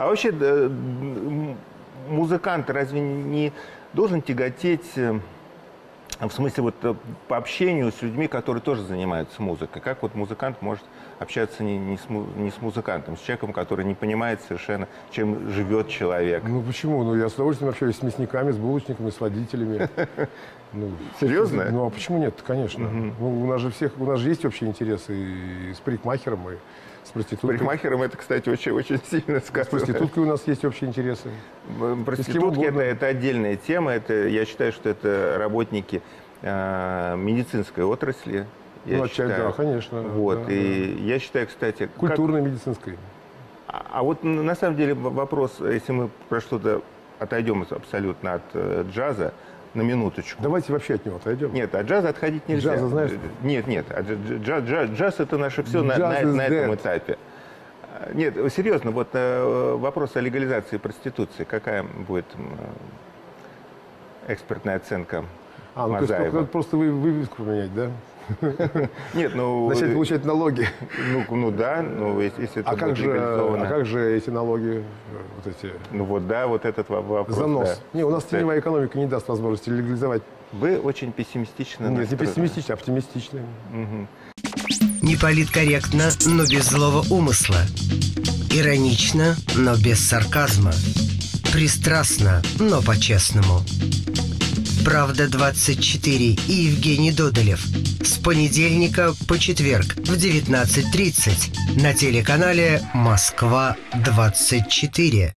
А вообще музыкант разве не должен тяготеть, в смысле, вот по общению с людьми, которые тоже занимаются музыкой? Как вот музыкант может общаться не с музыкантом, с человеком, который не понимает совершенно, чем живет человек? Ну почему? Ну я с удовольствием общаюсь с мясниками, с булочниками, с водителями. Серьезно? Ну а почему нет, конечно. У нас же всех, у нас же есть общие интересы и с парикмахером, и с проституткой. С парикмахером это, кстати, очень сильно сказано. С проституткой у нас есть общие интересы. Проститутки – это отдельная тема. Это, я считаю, что это работники медицинской отрасли. Ну, да, конечно. Вот. Да, и да. Я считаю, кстати… Культурно-медицинской. А вот на самом деле вопрос, если мы про что-то отойдем абсолютно от джаза, на минуточку. Давайте вообще от него отойдем. Нет, от джаза отходить нельзя. Джаза знаешь? Нет, нет. Джаз это наше все на этом этапе. Нет, серьезно, вот вопрос о легализации проституции. Какая будет экспертная оценка Мазаева? Ну, то есть просто вывеску поменять, да? Нет, ну... Начать получать налоги. Ну да, ну если это будет легализовано. А как же эти налоги, вот эти... Ну вот да, вот этот вопрос. Занос. Не, у нас теневая экономика не даст возможности легализовать. Вы очень пессимистично... Нет, не пессимистично, а оптимистично. Не политкорректно, но без злого умысла. Иронично, но без сарказма. Пристрастно, но по-честному. «Правда 24» и Евгений Додолев. С понедельника по четверг в 19:30 на телеканале «Москва 24».